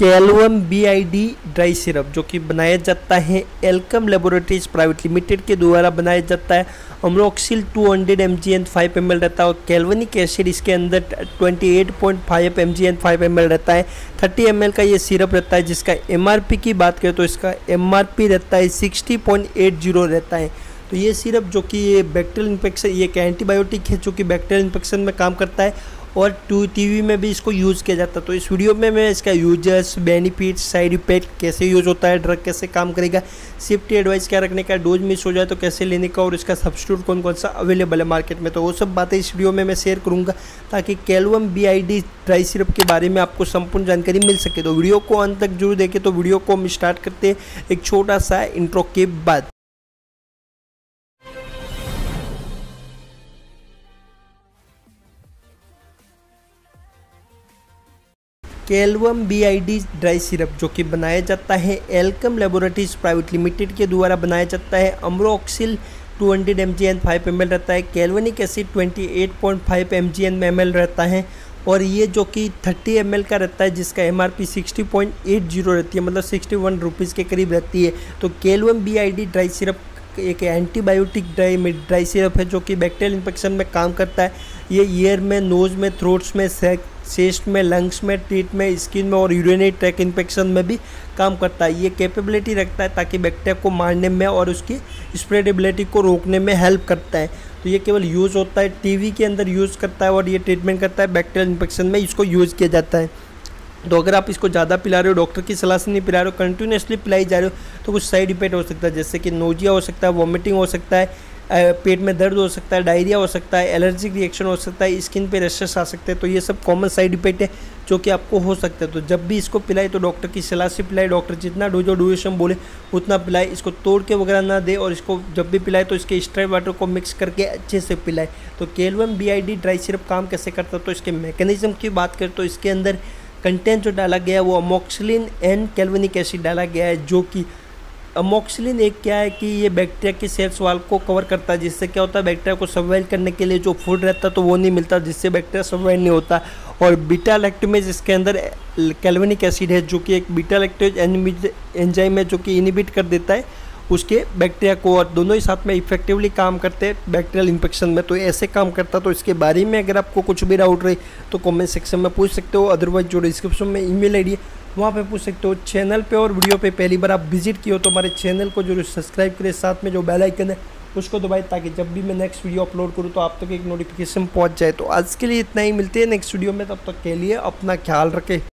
Clavam BID dry syrup जो कि बनाया जाता है एल्केम लेबोरेटरीज प्राइवेट लिमिटेड के द्वारा बनाया जाता है। अमोक्सिल 200 mg एंड 5 ml रहता है और कैल्वनिक एसिड इसके अंदर 28.5 mg एंड 5 ml रहता है। 30 ml का ये सिरप रहता है जिसका MRP की बात करें तो इसका MRP रहता है 60.80 रहता है। तो ये सिरप जो कि ये बैक्टीरियल इन्फेक्शन, ये एक एंटीबायोटिक है जो कि बैक्टीरियल इन्फेक्शन में काम करता है और टीवी में भी इसको यूज़ किया जाता है। तो इस वीडियो में मैं इसका यूजर्स, बेनिफिट्स, साइड इफेक्ट, कैसे यूज़ होता है, ड्रग कैसे काम करेगा, सेफ्टी एडवाइस क्या रखने का, डोज मिस हो जाए तो कैसे लेने का और इसका सब्स्टिट्यूट कौन कौन सा अवेलेबल है मार्केट में, तो वो सब बातें इस वीडियो में मैं शेयर करूँगा ताकि क्लैवम BID ड्राई सिरप के बारे में आपको संपूर्ण जानकारी मिल सके। तो वीडियो को अंत तक जरूर देखें। तो वीडियो को हम स्टार्ट करते हैं एक छोटा सा इंट्रो के बाद। क्लैवम BID ड्राई सिरप जो कि बनाया जाता है एल्केम लेबोरेटरीज प्राइवेट लिमिटेड के द्वारा बनाया जाता है। अमोक्सिल 200 mg एंड 5 ml रहता है। Clavulanic acid 28.5 mg and ml रहता है और ये जो कि 30 ml का रहता है जिसका MRP 60.80 रहती है, मतलब 61 रुपीज़ के करीब रहती है। तो क्लैवम BID ड्राई सिरप एक एंटीबायोटिक ड्राई सिरप है जो कि बैक्टीरियल इन्फेक्शन में काम करता है। ये ईयर में, नोज़ में, थ्रोट्स में, चेस्ट में, लंग्स में, ट्रीट में, स्किन में और यूरिनरी ट्रैक इन्फेक्शन में भी काम करता है। ये कैपेबिलिटी रखता है ताकि बैक्टीरिया को मारने में और उसकी स्प्रेडेबिलिटी को रोकने में हेल्प करता है। तो ये केवल यूज़ होता है टीवी के अंदर यूज़ करता है और ये ट्रीटमेंट करता है बैक्टीरियल इन्फेक्शन में, इसको यूज़ किया जाता है। तो अगर आप इसको ज़्यादा पिला रहे हो, डॉक्टर की सलाह से नहीं पिला रहे हो, कंटिन्यूसली पिलाई जा रहे हो तो कुछ साइड इफेक्ट हो सकता है जैसे कि नोजिया हो सकता है, वॉमिटिंग हो सकता है, पेट में दर्द हो सकता है, डायरिया हो सकता है, एलर्जिक रिएक्शन हो सकता है, स्किन पे रैशेस आ सकते हैं। तो ये सब कॉमन साइड इफेक्ट है जो कि आपको हो सकता है। तो जब भी इसको पिलाए तो डॉक्टर की सलाह से पिलाए, डॉक्टर जितना डोज और ड्यूरेशन बोले उतना पिलाए, इसको तोड़ के वगैरह ना दे और इसको जब भी पिलाए तो इसके स्ट्राई वाटर को मिक्स करके अच्छे से पिलाए। तो क्लैवम BID ड्राई सिरप काम कैसे करता है, तो इसके मैकेनिज्म की बात करें तो इसके अंदर कंटेंट जो डाला गया है वो अमोक्सिलिन एंड कैल्वनिक एसिड डाला गया है। जो कि अमोक्सिलिन एक क्या है कि ये बैक्टीरिया की सेल्स वाल को कवर करता है, जिससे क्या होता है बैक्टीरिया को सर्वाइव करने के लिए जो फूड रहता है तो वो नहीं मिलता, जिससे बैक्टीरिया सर्वाइव नहीं होता। और बीटा लैक्टमेज इसके अंदर कैल्वनिक एसिड है जो कि एक बीटा लैक्टमेज एंजाइम है जो कि इनहिबिट कर देता है उसके बैक्टीरिया को और दोनों ही साथ में इफेक्टिवली काम करते हैं बैक्टीरियल इन्फेक्शन में। तो ऐसे काम करता। तो इसके बारे में अगर आपको कुछ भी डाउट रहे तो कमेंट सेक्शन में पूछ सकते हो, अदरवाइज जो डिस्क्रिप्शन में ईमेल आईडी है वहाँ पे पूछ सकते हो। चैनल पे और वीडियो पे पहली बार आप विजिट किए हो तो हमारे चैनल को जरूर सब्सक्राइब करें, साथ में जो बेल आइकन है उसको दबाएं ताकि जब भी मैं नेक्स्ट वीडियो अपलोड करूँ तो आप तक एक नोटिफिकेशन पहुँच जाए। तो आज के लिए इतना ही, मिलते हैं नेक्स्ट वीडियो में, तब तक के लिए अपना ख्याल रखें।